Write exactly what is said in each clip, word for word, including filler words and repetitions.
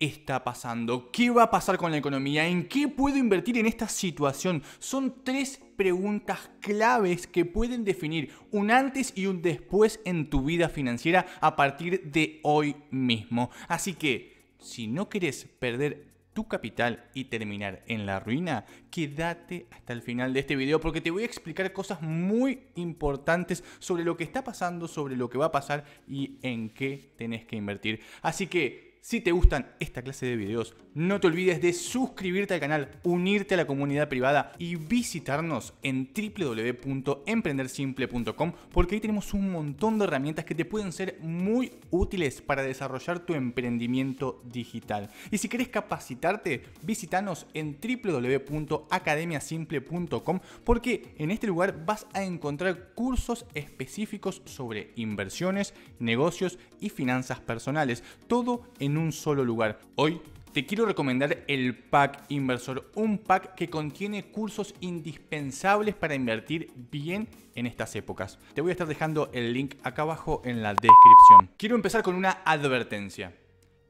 está pasando? ¿Qué va a pasar con la economía? ¿En qué puedo invertir en esta situación? Son tres preguntas claves que pueden definir un antes y un después en tu vida financiera a partir de hoy mismo. Así que, si no querés perder tu capital y terminar en la ruina, quédate hasta el final de este video porque te voy a explicar cosas muy importantes sobre lo que está pasando, sobre lo que va a pasar y en qué tenés que invertir. Así que si te gustan esta clase de videos, no te olvides de suscribirte al canal, unirte a la comunidad privada y visitarnos en w w w punto emprender simple punto com porque ahí tenemos un montón de herramientas que te pueden ser muy útiles para desarrollar tu emprendimiento digital. Y si querés capacitarte, visítanos en w w w punto academia simple punto com porque en este lugar vas a encontrar cursos específicos sobre inversiones, negocios y finanzas personales, todo en un solo lugar. Hoy te quiero recomendar el pack inversor, un pack que contiene cursos indispensables para invertir bien en estas épocas. Te voy a estar dejando el link acá abajo en la descripción. Quiero empezar con una advertencia.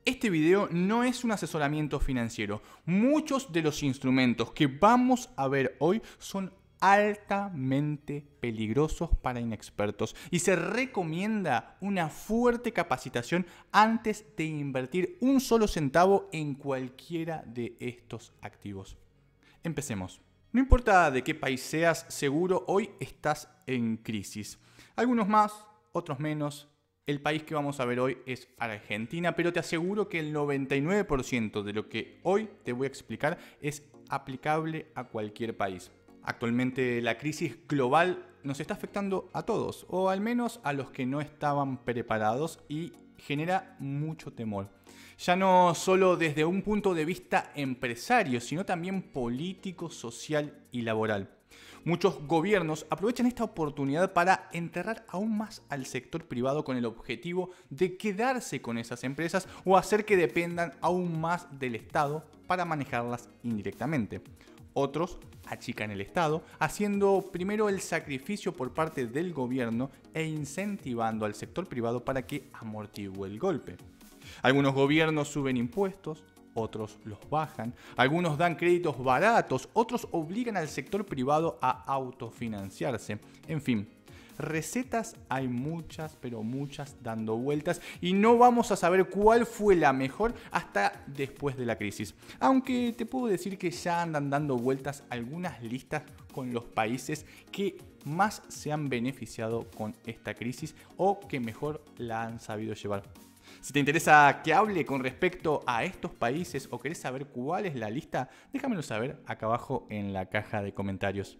Este video no es un asesoramiento financiero. Muchos de los instrumentos que vamos a ver hoy son altamente peligrosos para inexpertos y se recomienda una fuerte capacitación antes de invertir un solo centavo en cualquiera de estos activos. Empecemos. No importa de qué país seas, seguro hoy estás en crisis. Algunos más, otros menos. El país que vamos a ver hoy es Argentina, pero te aseguro que el noventa y nueve por ciento de lo que hoy te voy a explicar es aplicable a cualquier país. Actualmente la crisis global nos está afectando a todos, o al menos a los que no estaban preparados, y genera mucho temor. Ya no solo desde un punto de vista empresario, sino también político, social y laboral. Muchos gobiernos aprovechan esta oportunidad para enterrar aún más al sector privado con el objetivo de quedarse con esas empresas o hacer que dependan aún más del Estado para manejarlas indirectamente. Otros achican el Estado, haciendo primero el sacrificio por parte del gobierno e incentivando al sector privado para que amortigüe el golpe. Algunos gobiernos suben impuestos, otros los bajan, algunos dan créditos baratos, otros obligan al sector privado a autofinanciarse. En fin, recetas hay muchas, pero muchas dando vueltas, y no vamos a saber cuál fue la mejor hasta después de la crisis. Aunque te puedo decir que ya andan dando vueltas algunas listas con los países que más se han beneficiado con esta crisis o que mejor la han sabido llevar. Si te interesa que hable con respecto a estos países o querés saber cuál es la lista, déjamelo saber acá abajo en la caja de comentarios.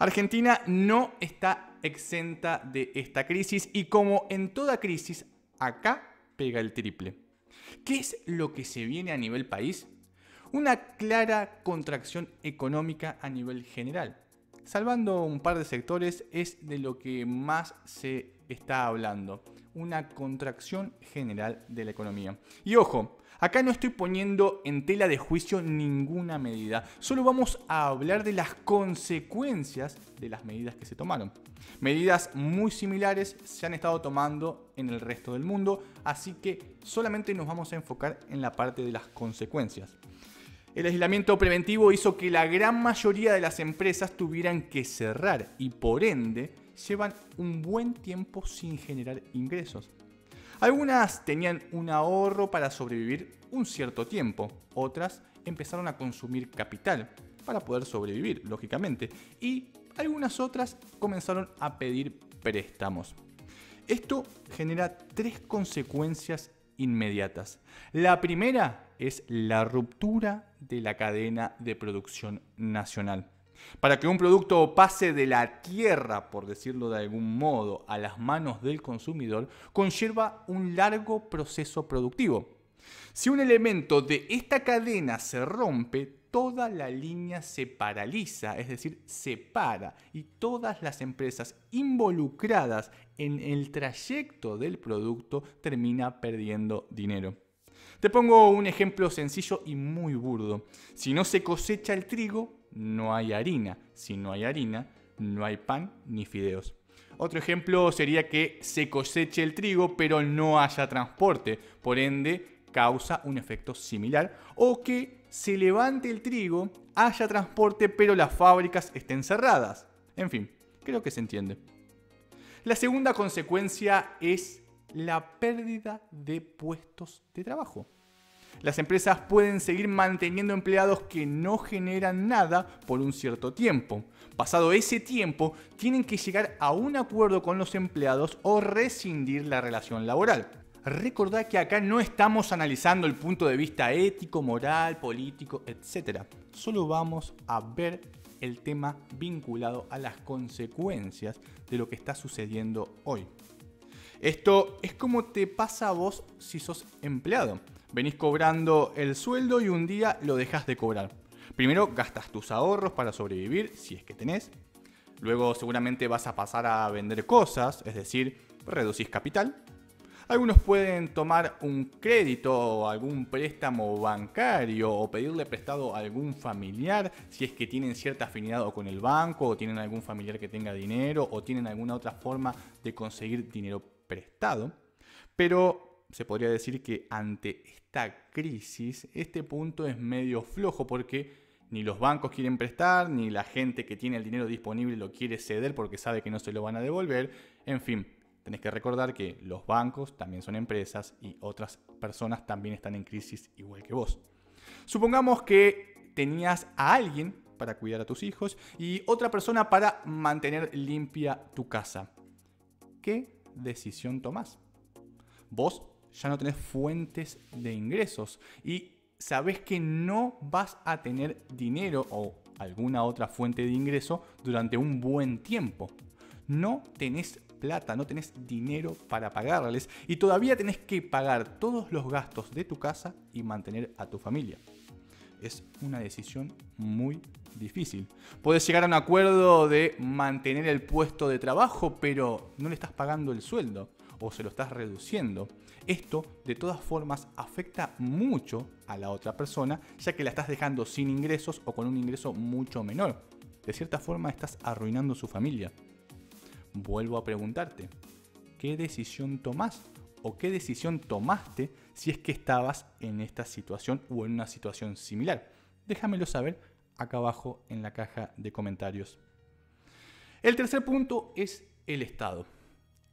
Argentina no está exenta de esta crisis y, como en toda crisis, acá pega el triple. ¿Qué es lo que se viene a nivel país? Una clara contracción económica a nivel general. Salvando un par de sectores, es de lo que más se está hablando. Una contracción general de la economía. Y ojo, acá no estoy poniendo en tela de juicio ninguna medida. Solo vamos a hablar de las consecuencias de las medidas que se tomaron. Medidas muy similares se han estado tomando en el resto del mundo, así que solamente nos vamos a enfocar en la parte de las consecuencias. El aislamiento preventivo hizo que la gran mayoría de las empresas tuvieran que cerrar y, por ende, llevan un buen tiempo sin generar ingresos. Algunas tenían un ahorro para sobrevivir un cierto tiempo, otras empezaron a consumir capital para poder sobrevivir, lógicamente, y algunas otras comenzaron a pedir préstamos. Esto genera tres consecuencias inmediatas. La primera es la ruptura de la cadena de producción nacional. Para que un producto pase de la tierra, por decirlo de algún modo, a las manos del consumidor, conlleva un largo proceso productivo. Si un elemento de esta cadena se rompe, toda la línea se paraliza, es decir, se para, y todas las empresas involucradas en el trayecto del producto termina perdiendo dinero. Te pongo un ejemplo sencillo y muy burdo. Si no se cosecha el trigo, no hay harina. Si no hay harina, no hay pan ni fideos. Otro ejemplo sería que se coseche el trigo, pero no haya transporte. Por ende, causa un efecto similar, o que se levante el trigo, haya transporte, pero las fábricas estén cerradas. En fin, creo que se entiende. La segunda consecuencia es la pérdida de puestos de trabajo. Las empresas pueden seguir manteniendo empleados que no generan nada por un cierto tiempo. Pasado ese tiempo, tienen que llegar a un acuerdo con los empleados o rescindir la relación laboral. Recordá que acá no estamos analizando el punto de vista ético, moral, político, etcétera. Solo vamos a ver el tema vinculado a las consecuencias de lo que está sucediendo hoy. Esto es como te pasa a vos si sos empleado. Venís cobrando el sueldo y un día lo dejas de cobrar. Primero gastas tus ahorros para sobrevivir, si es que tenés. Luego seguramente vas a pasar a vender cosas, es decir, reducís capital. Algunos pueden tomar un crédito o algún préstamo bancario o pedirle prestado a algún familiar si es que tienen cierta afinidad o con el banco o tienen algún familiar que tenga dinero o tienen alguna otra forma de conseguir dinero prestado. Pero se podría decir que ante esta crisis, este punto es medio flojo porque ni los bancos quieren prestar, ni la gente que tiene el dinero disponible lo quiere ceder porque sabe que no se lo van a devolver. En fin, tenés que recordar que los bancos también son empresas y otras personas también están en crisis igual que vos. Supongamos que tenías a alguien para cuidar a tus hijos y otra persona para mantener limpia tu casa. ¿Qué decisión tomás? Vos ya no tenés fuentes de ingresos y sabés que no vas a tener dinero o alguna otra fuente de ingreso durante un buen tiempo. No tenés plata, no tenés dinero para pagarles y todavía tenés que pagar todos los gastos de tu casa y mantener a tu familia. Es una decisión muy difícil. Podés llegar a un acuerdo de mantener el puesto de trabajo, pero no le estás pagando el sueldo o se lo estás reduciendo. Esto, de todas formas, afecta mucho a la otra persona, ya que la estás dejando sin ingresos o con un ingreso mucho menor. De cierta forma, estás arruinando su familia. Vuelvo a preguntarte, ¿qué decisión tomás o qué decisión tomaste si es que estabas en esta situación o en una situación similar? Déjamelo saber acá abajo en la caja de comentarios. El tercer punto es el Estado.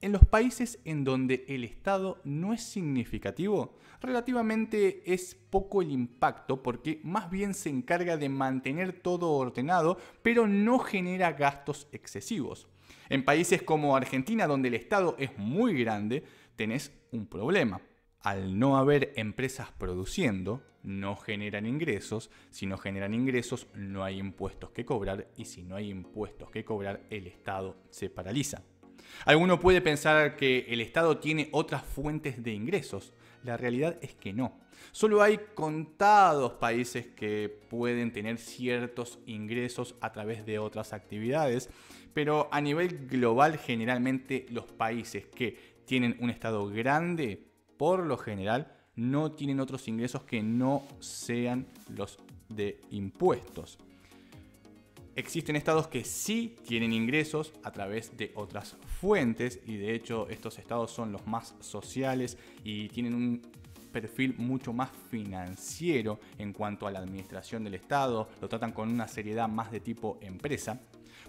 En los países en donde el Estado no es significativo, relativamente es poco el impacto porque más bien se encarga de mantener todo ordenado, pero no genera gastos excesivos. En países como Argentina, donde el Estado es muy grande, tenés un problema. Al no haber empresas produciendo, no generan ingresos. Si no generan ingresos, no hay impuestos que cobrar. Y si no hay impuestos que cobrar, el Estado se paraliza. Alguno puede pensar que el Estado tiene otras fuentes de ingresos. La realidad es que no. Solo hay contados países que pueden tener ciertos ingresos a través de otras actividades, pero a nivel global generalmente los países que tienen un Estado grande, por lo general, no tienen otros ingresos que no sean los de impuestos. Existen estados que sí tienen ingresos a través de otras fuentes y de hecho estos estados son los más sociales y tienen un perfil mucho más financiero en cuanto a la administración del estado, lo tratan con una seriedad más de tipo empresa.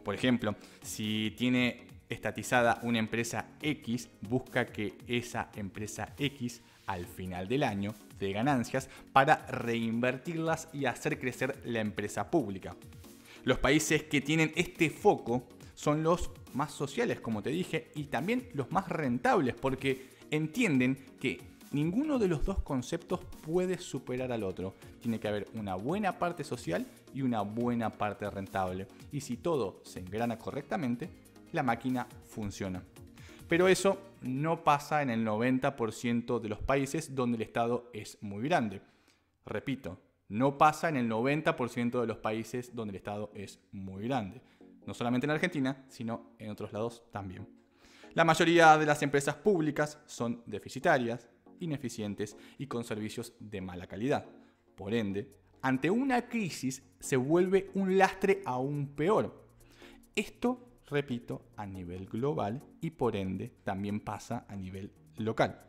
Por ejemplo, si tiene estatizada una empresa X, busca que esa empresa X al final del año dé ganancias para reinvertirlas y hacer crecer la empresa pública. Los países que tienen este foco son los más sociales, como te dije, y también los más rentables, porque entienden que ninguno de los dos conceptos puede superar al otro. Tiene que haber una buena parte social y una buena parte rentable. Y si todo se engrana correctamente, la máquina funciona. Pero eso no pasa en el noventa por ciento de los países donde el Estado es muy grande. Repito. No pasa en el noventa por ciento de los países donde el Estado es muy grande. No solamente en Argentina, sino en otros lados también. La mayoría de las empresas públicas son deficitarias, ineficientes y con servicios de mala calidad. Por ende, ante una crisis se vuelve un lastre aún peor. Esto, repito, a nivel global y por ende también pasa a nivel local.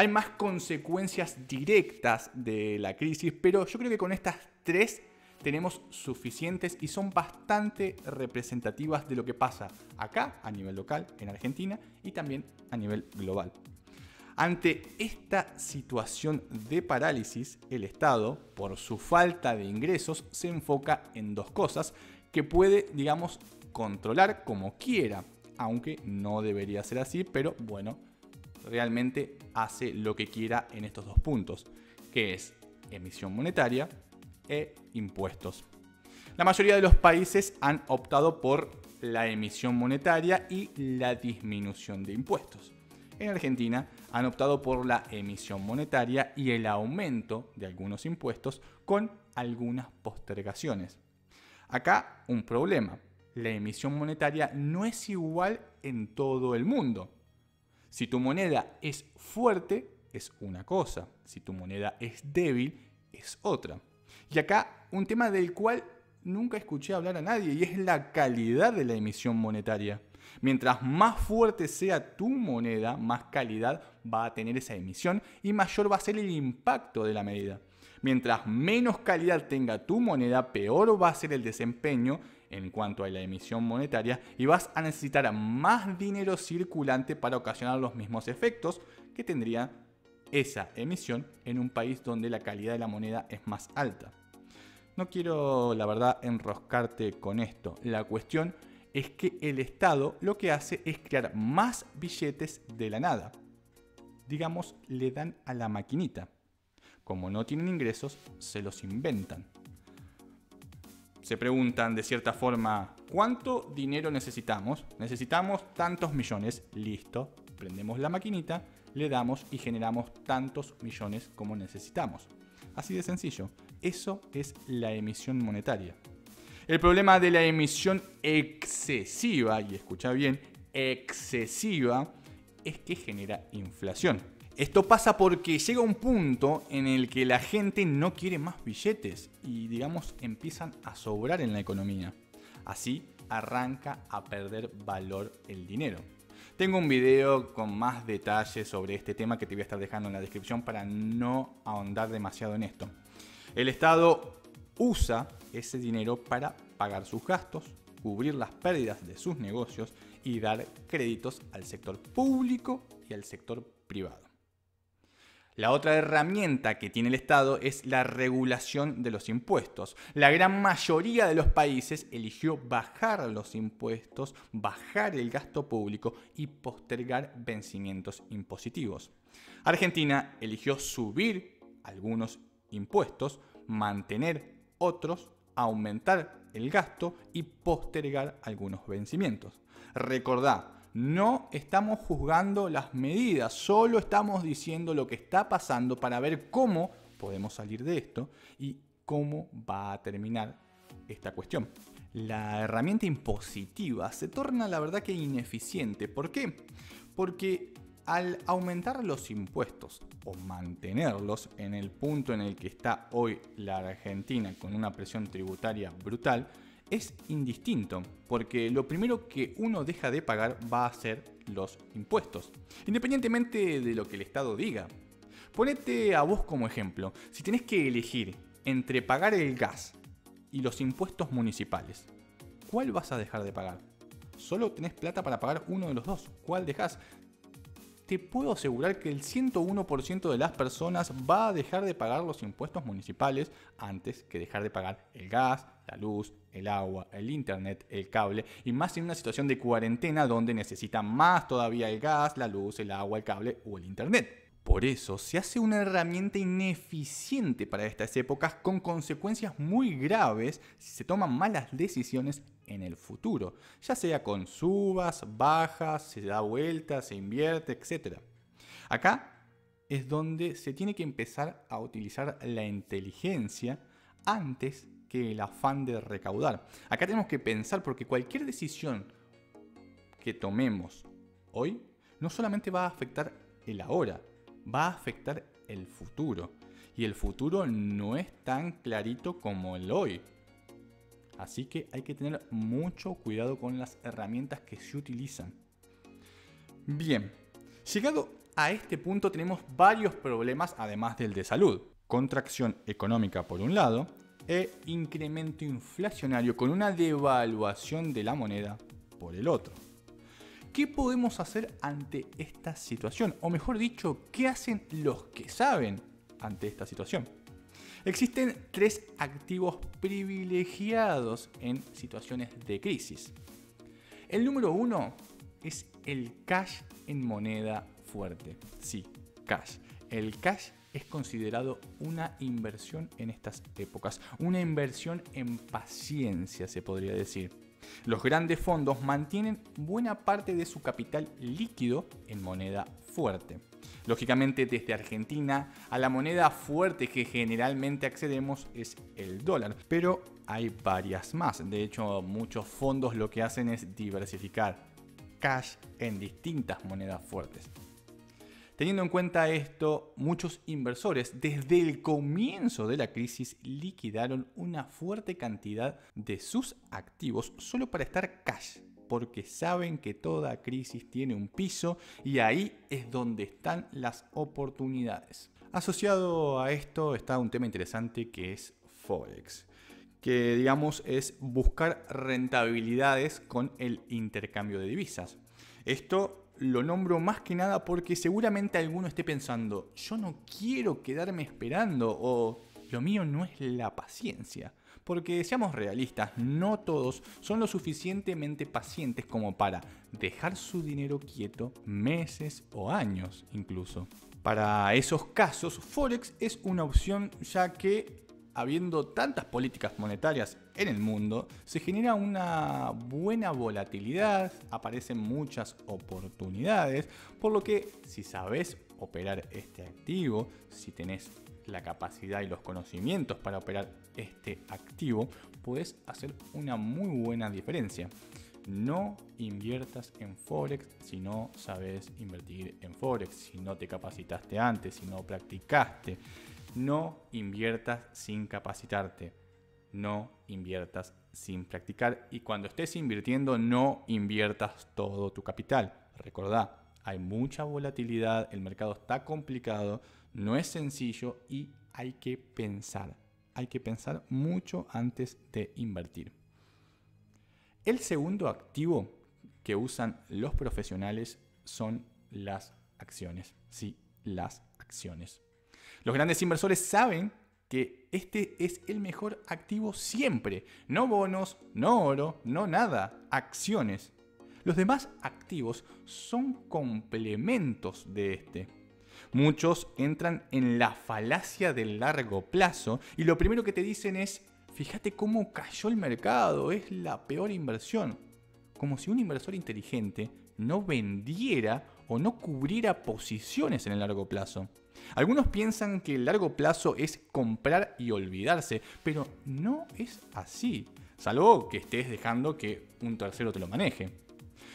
Hay más consecuencias directas de la crisis, pero yo creo que con estas tres tenemos suficientes y son bastante representativas de lo que pasa acá a nivel local, en Argentina, y también a nivel global. Ante esta situación de parálisis, el Estado, por su falta de ingresos, se enfoca en dos cosas que puede, digamos, controlar como quiera, aunque no debería ser así, pero bueno, realmente hace lo que quiera en estos dos puntos, que es emisión monetaria e impuestos. La mayoría de los países han optado por la emisión monetaria y la disminución de impuestos. En Argentina han optado por la emisión monetaria y el aumento de algunos impuestos con algunas postergaciones. Acá un problema, la emisión monetaria no es igual en todo el mundo. Si tu moneda es fuerte, es una cosa. Si tu moneda es débil, es otra. Y acá un tema del cual nunca escuché hablar a nadie y es la calidad de la emisión monetaria. Mientras más fuerte sea tu moneda, más calidad va a tener esa emisión y mayor va a ser el impacto de la medida. Mientras menos calidad tenga tu moneda, peor va a ser el desempeño en cuanto a la emisión monetaria y vas a necesitar más dinero circulante para ocasionar los mismos efectos que tendría esa emisión en un país donde la calidad de la moneda es más alta. No quiero, la verdad, enroscarte con esto. La cuestión es que el Estado lo que hace es crear más billetes de la nada. Digamos, le dan a la maquinita. Como no tienen ingresos, se los inventan. Se preguntan de cierta forma, ¿cuánto dinero necesitamos? Necesitamos tantos millones. Listo, prendemos la maquinita, le damos y generamos tantos millones como necesitamos. Así de sencillo. Eso es la emisión monetaria. El problema de la emisión excesiva, y escucha bien, excesiva, es que genera inflación. Esto pasa porque llega un punto en el que la gente no quiere más billetes y, digamos, empiezan a sobrar en la economía. Así arranca a perder valor el dinero. Tengo un video con más detalles sobre este tema que te voy a estar dejando en la descripción para no ahondar demasiado en esto. El Estado usa ese dinero para pagar sus gastos, cubrir las pérdidas de sus negocios y dar créditos al sector público y al sector privado. La otra herramienta que tiene el Estado es la regulación de los impuestos. La gran mayoría de los países eligió bajar los impuestos, bajar el gasto público y postergar vencimientos impositivos. Argentina eligió subir algunos impuestos, mantener otros, aumentar el gasto y postergar algunos vencimientos. Recordá, no estamos juzgando las medidas, solo estamos diciendo lo que está pasando para ver cómo podemos salir de esto y cómo va a terminar esta cuestión. La herramienta impositiva se torna, la verdad, que ineficiente. ¿Por qué? Porque al aumentar los impuestos o mantenerlos en el punto en el que está hoy la Argentina con una presión tributaria brutal, es indistinto, porque lo primero que uno deja de pagar va a ser los impuestos, independientemente de lo que el Estado diga. Ponete a vos como ejemplo, si tenés que elegir entre pagar el gas y los impuestos municipales, ¿cuál vas a dejar de pagar? Solo tenés plata para pagar uno de los dos, ¿cuál dejás? Te puedo asegurar que el ciento uno por ciento de las personas va a dejar de pagar los impuestos municipales antes que dejar de pagar el gas, la luz, el agua, el internet, el cable, y más en una situación de cuarentena donde necesitan más todavía el gas, la luz, el agua, el cable o el internet. Por eso se hace una herramienta ineficiente para estas épocas con consecuencias muy graves si se toman malas decisiones en el futuro, ya sea con subas, bajas, se da vuelta, se invierte, etcétera. Acá es donde se tiene que empezar a utilizar la inteligencia antes que el afán de recaudar. Acá tenemos que pensar porque cualquier decisión que tomemos hoy no solamente va a afectar el ahora, va a afectar el futuro. Y el futuro no es tan clarito como el hoy. Así que hay que tener mucho cuidado con las herramientas que se utilizan. Bien, llegado a este punto tenemos varios problemas además del de salud. Contracción económica por un lado e incremento inflacionario con una devaluación de la moneda por el otro. ¿Qué podemos hacer ante esta situación? O mejor dicho, ¿qué hacen los que saben ante esta situación? Existen tres activos privilegiados en situaciones de crisis. El número uno es el cash en moneda fuerte. Sí, cash. El cash es considerado una inversión en estas épocas, una inversión en paciencia, se podría decir. Los grandes fondos mantienen buena parte de su capital líquido en moneda fuerte. Lógicamente, desde Argentina, a la moneda fuerte que generalmente accedemos es el dólar, pero hay varias más. De hecho, muchos fondos lo que hacen es diversificar cash en distintas monedas fuertes. Teniendo en cuenta esto, muchos inversores desde el comienzo de la crisis liquidaron una fuerte cantidad de sus activos solo para estar cash, porque saben que toda crisis tiene un piso y ahí es donde están las oportunidades. Asociado a esto está un tema interesante que es Forex, que digamos es buscar rentabilidades con el intercambio de divisas. Esto lo nombro más que nada porque seguramente alguno esté pensando, yo no quiero quedarme esperando o lo mío no es la paciencia. Porque seamos realistas, no todos son lo suficientemente pacientes como para dejar su dinero quieto meses o años incluso. Para esos casos, Forex es una opción ya que habiendo tantas políticas monetarias en el mundo, se genera una buena volatilidad, aparecen muchas oportunidades, por lo que si sabes operar este activo, si tenés la capacidad y los conocimientos para operar este activo, podés hacer una muy buena diferencia. No inviertas en Forex si no sabes invertir en Forex, si no te capacitaste antes, si no practicaste. No inviertas sin capacitarte, no inviertas sin practicar y cuando estés invirtiendo no inviertas todo tu capital. Recordá, hay mucha volatilidad, el mercado está complicado, no es sencillo y hay que pensar, hay que pensar mucho antes de invertir. El segundo activo que usan los profesionales son las acciones, sí, las acciones. Los grandes inversores saben que este es el mejor activo siempre. No bonos, no oro, no nada. Acciones. Los demás activos son complementos de este. Muchos entran en la falacia del largo plazo y lo primero que te dicen es, fíjate cómo cayó el mercado, es la peor inversión. Como si un inversor inteligente no vendiera o no cubriera posiciones en el largo plazo. Algunos piensan que el largo plazo es comprar y olvidarse, pero no es así, salvo que estés dejando que un tercero te lo maneje.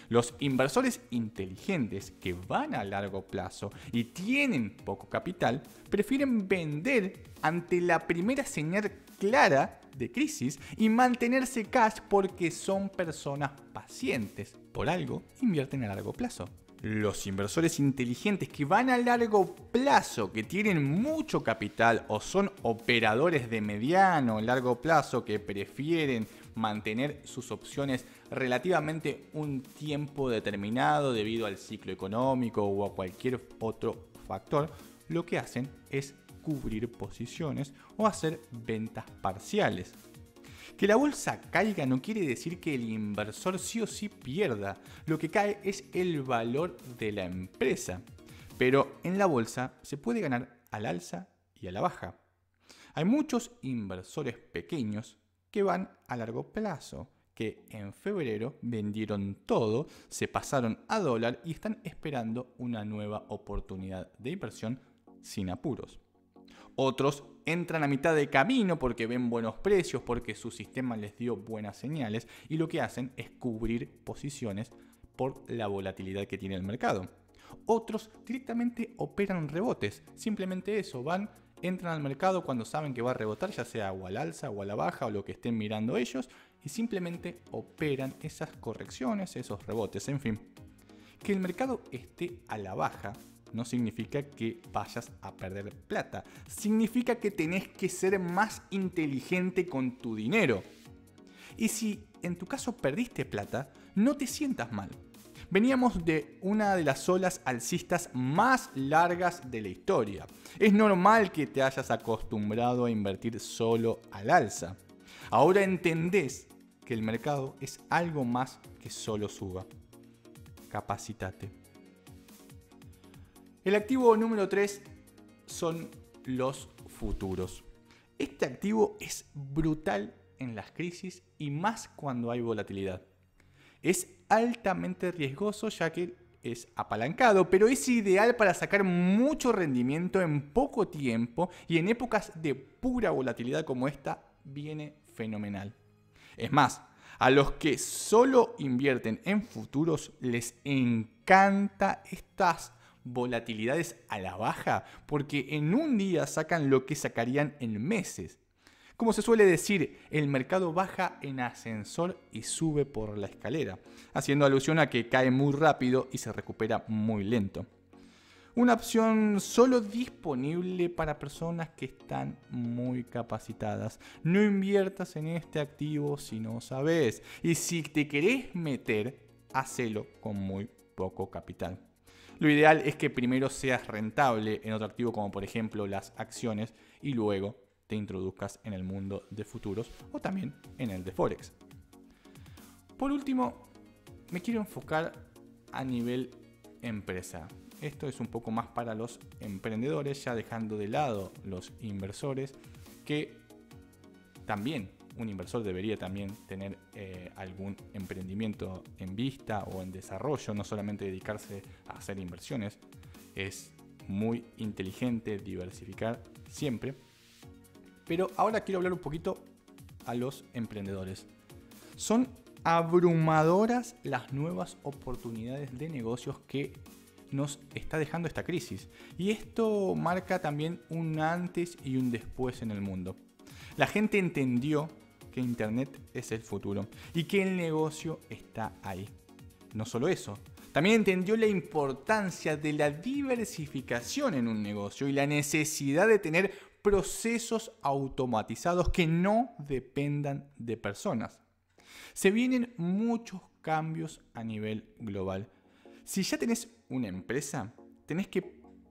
Los inversores inteligentes que van a largo plazo y tienen poco capital, prefieren vender ante la primera señal clara de crisis y mantenerse cash porque son personas pacientes. Por algo invierten a largo plazo. Los inversores inteligentes que van a largo plazo, que tienen mucho capital o son operadores de mediano o largo plazo que prefieren mantener sus opciones relativamente un tiempo determinado debido al ciclo económico o a cualquier otro factor, lo que hacen es cubrir posiciones o hacer ventas parciales. Que la bolsa caiga no quiere decir que el inversor sí o sí pierda. Lo que cae es el valor de la empresa. Pero en la bolsa se puede ganar al alza y a la baja. Hay muchos inversores pequeños que van a largo plazo, que en febrero vendieron todo, se pasaron a dólar y están esperando una nueva oportunidad de inversión sin apuros. Otros entran a mitad de camino porque ven buenos precios, porque su sistema les dio buenas señales y lo que hacen es cubrir posiciones por la volatilidad que tiene el mercado. Otros directamente operan rebotes, simplemente eso, van, entran al mercado cuando saben que va a rebotar, ya sea o al alza o a la baja o lo que estén mirando ellos y simplemente operan esas correcciones, esos rebotes, en fin. Que el mercado esté a la baja no significa que vayas a perder plata. Significa que tenés que ser más inteligente con tu dinero. Y si en tu caso perdiste plata, no te sientas mal. Veníamos de una de las olas alcistas más largas de la historia. Es normal que te hayas acostumbrado a invertir solo al alza. Ahora entendés que el mercado es algo más que solo suba. Capacítate. El activo número tres son los futuros. Este activo es brutal en las crisis y más cuando hay volatilidad. Es altamente riesgoso ya que es apalancado, pero es ideal para sacar mucho rendimiento en poco tiempo y en épocas de pura volatilidad como esta viene fenomenal. Es más, a los que solo invierten en futuros les encanta estas volatilidades a la baja porque en un día sacan lo que sacarían en meses. Como se suele decir, el mercado baja en ascensor y sube por la escalera, haciendo alusión a que cae muy rápido y se recupera muy lento. Una opción solo disponible para personas que están muy capacitadas. No inviertas en este activo si no sabes. Y si te querés meter, hacelo con muy poco capital. Lo ideal es que primero seas rentable en otro activo como por ejemplo las acciones y luego te introduzcas en el mundo de futuros o también en el de Forex. Por último, me quiero enfocar a nivel empresa. Esto es un poco más para los emprendedores, ya dejando de lado los inversores, que también un inversor debería también tener eh, algún emprendimiento en vista o en desarrollo, no solamente dedicarse a hacer inversiones. Es muy inteligente diversificar siempre. Pero ahora quiero hablar un poquito a los emprendedores. Son abrumadoras las nuevas oportunidades de negocios que nos está dejando esta crisis y esto marca también un antes y un después en el mundo. La gente entendió que Internet es el futuro y que el negocio está ahí. No solo eso, también entendió la importancia de la diversificación en un negocio y la necesidad de tener procesos automatizados que no dependan de personas. Se vienen muchos cambios a nivel global. Si ya tenés una empresa, tenés que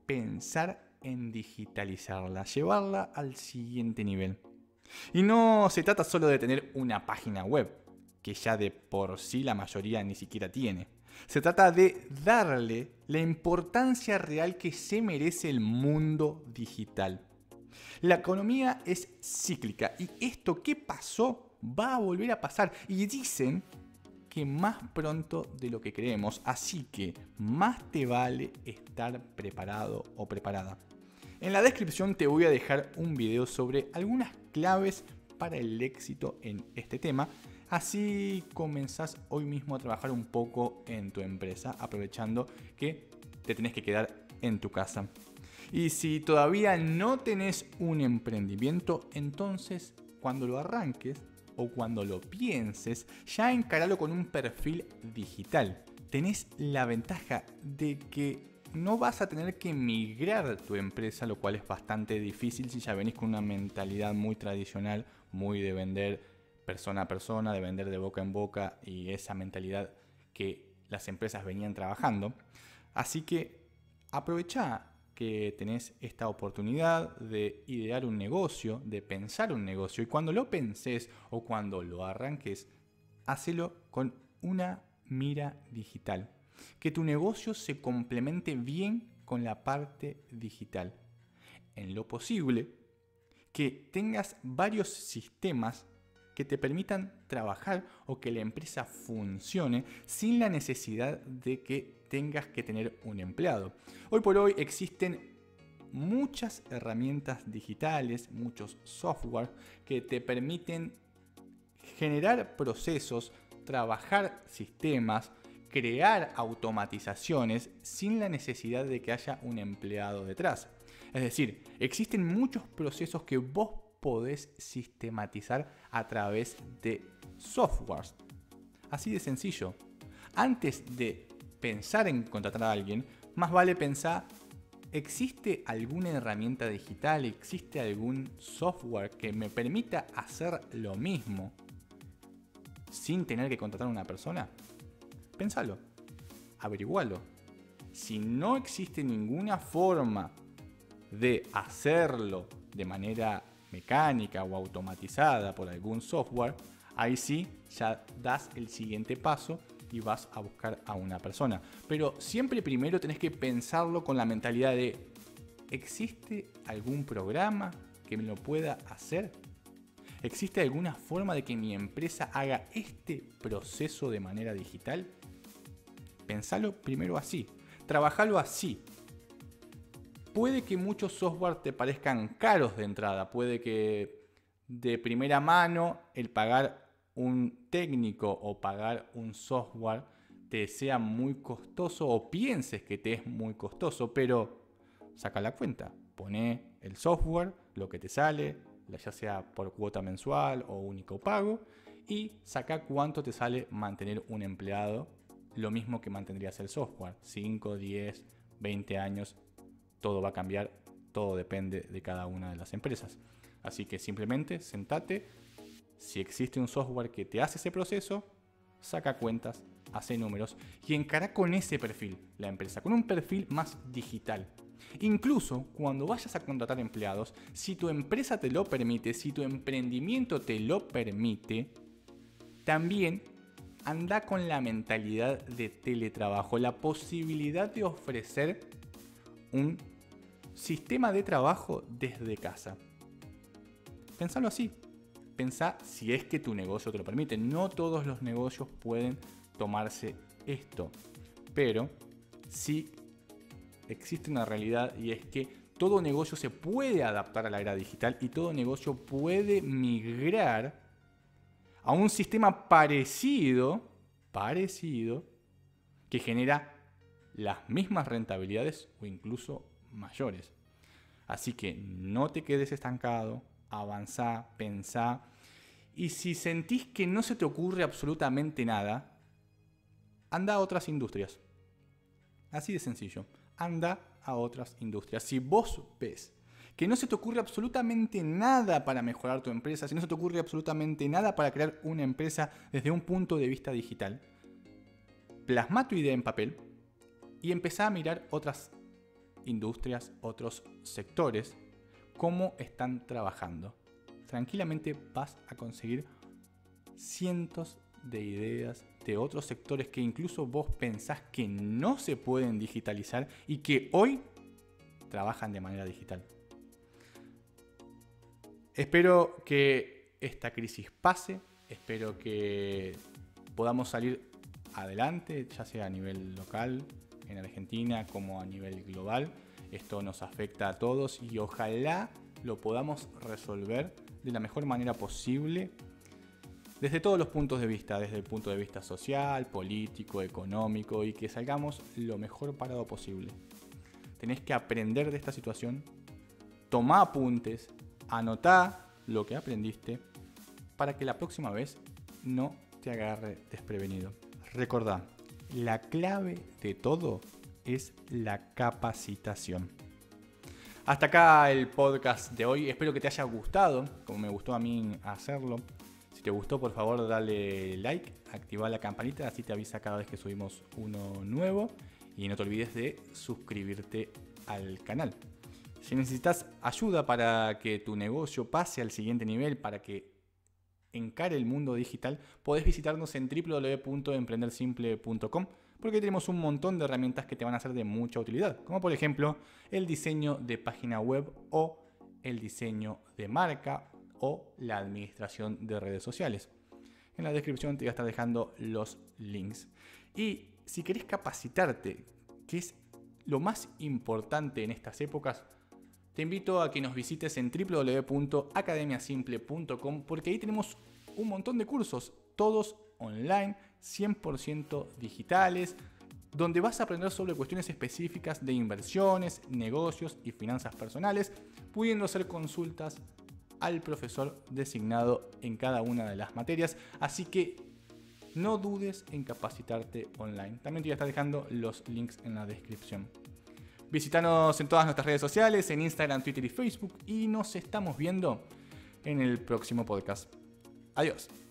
pensar en digitalizarla, llevarla al siguiente nivel. Y no se trata solo de tener una página web, que ya de por sí la mayoría ni siquiera tiene. Se trata de darle la importancia real que se merece el mundo digital. La economía es cíclica y esto que pasó va a volver a pasar y dicen que más pronto de lo que creemos, así que más te vale estar preparado o preparada. En la descripción te voy a dejar un video sobre algunas claves para el éxito en este tema, así comenzás hoy mismo a trabajar un poco en tu empresa, aprovechando que te tenés que quedar en tu casa. Y si todavía no tenés un emprendimiento, entonces cuando lo arranques, o cuando lo pienses, ya encaralo con un perfil digital. Tenés la ventaja de que no vas a tener que migrar tu empresa, lo cual es bastante difícil si ya venís con una mentalidad muy tradicional, muy de vender persona a persona, de vender de boca en boca y esa mentalidad que las empresas venían trabajando. Así que aprovechá que tenés esta oportunidad de idear un negocio, de pensar un negocio y cuando lo pensés o cuando lo arranques, hacelo con una mira digital. Que tu negocio se complemente bien con la parte digital. En lo posible, que tengas varios sistemas que te permitan trabajar o que la empresa funcione sin la necesidad de que tengas que tener un empleado. Hoy por hoy existen muchas herramientas digitales, muchos software que te permiten generar procesos, trabajar sistemas, crear automatizaciones sin la necesidad de que haya un empleado detrás. Es decir, existen muchos procesos que vos podés sistematizar a través de softwares. Así de sencillo. Antes de pensar en contratar a alguien, más vale pensar ¿existe alguna herramienta digital, existe algún software que me permita hacer lo mismo sin tener que contratar a una persona? Pensalo, averigualo. Si no existe ninguna forma de hacerlo de manera mecánica o automatizada por algún software, ahí sí ya das el siguiente paso y vas a buscar a una persona. Pero siempre primero tenés que pensarlo con la mentalidad de: ¿existe algún programa que me lo pueda hacer? ¿Existe alguna forma de que mi empresa haga este proceso de manera digital? Pensalo primero así, trabajalo así. Puede que muchos software te parezcan caros de entrada, puede que de primera mano el pagar un técnico o pagar un software te sea muy costoso o pienses que te es muy costoso, pero saca la cuenta, poné el software, lo que te sale, ya sea por cuota mensual o único pago, y saca cuánto te sale mantener un empleado, lo mismo que mantendrías el software, cinco, diez, veinte años. Todo va a cambiar, todo depende de cada una de las empresas. Así que simplemente sentate, si existe un software que te hace ese proceso, saca cuentas, hace números y encara con ese perfil la empresa, con un perfil más digital. Incluso cuando vayas a contratar empleados, si tu empresa te lo permite, si tu emprendimiento te lo permite, también anda con la mentalidad de teletrabajo, la posibilidad de ofrecer un sistema de trabajo desde casa. Pensalo así. Pensá si es que tu negocio te lo permite. No todos los negocios pueden tomarse esto, pero sí existe una realidad, y es que todo negocio se puede adaptar a la era digital y todo negocio puede migrar a un sistema parecido, parecido, que genera las mismas rentabilidades o incluso mayores. Así que no te quedes estancado, avanzá, pensá, y si sentís que no se te ocurre absolutamente nada, anda a otras industrias. Así de sencillo, anda a otras industrias. Si vos ves que no se te ocurre absolutamente nada para mejorar tu empresa, si no se te ocurre absolutamente nada para crear una empresa desde un punto de vista digital, plasma tu idea en papel y empezá a mirar otras industrias, otros sectores, cómo están trabajando. Tranquilamente vas a conseguir cientos de ideas de otros sectores que incluso vos pensás que no se pueden digitalizar y que hoy trabajan de manera digital. Espero que esta crisis pase, espero que podamos salir adelante, ya sea a nivel local, en Argentina, como a nivel global. Esto nos afecta a todos y ojalá lo podamos resolver de la mejor manera posible desde todos los puntos de vista, desde el punto de vista social, político, económico, y que salgamos lo mejor parado posible. Tenés que aprender de esta situación, tomá apuntes, anotá lo que aprendiste para que la próxima vez no te agarre desprevenido. Recordá, la clave de todo es la capacitación. Hasta acá el podcast de hoy. Espero que te haya gustado, como me gustó a mí hacerlo. Si te gustó, por favor, dale like, activa la campanita, así te avisa cada vez que subimos uno nuevo. Y no te olvides de suscribirte al canal. Si necesitas ayuda para que tu negocio pase al siguiente nivel, para que encare el mundo digital, podés visitarnos en w w w punto emprender simple punto com, porque tenemos un montón de herramientas que te van a ser de mucha utilidad, como por ejemplo el diseño de página web o el diseño de marca o la administración de redes sociales. En la descripción te voy a estar dejando los links. Y si querés capacitarte, que es lo más importante en estas épocas, te invito a que nos visites en w w w punto academia simple punto com, porque ahí tenemos un montón de cursos, todos online, cien por ciento digitales, donde vas a aprender sobre cuestiones específicas de inversiones, negocios y finanzas personales, pudiendo hacer consultas al profesor designado en cada una de las materias. Así que no dudes en capacitarte online. También te voy a estar dejando los links en la descripción. Visítanos en todas nuestras redes sociales, en Instagram, Twitter y Facebook, y nos estamos viendo en el próximo podcast. Adiós.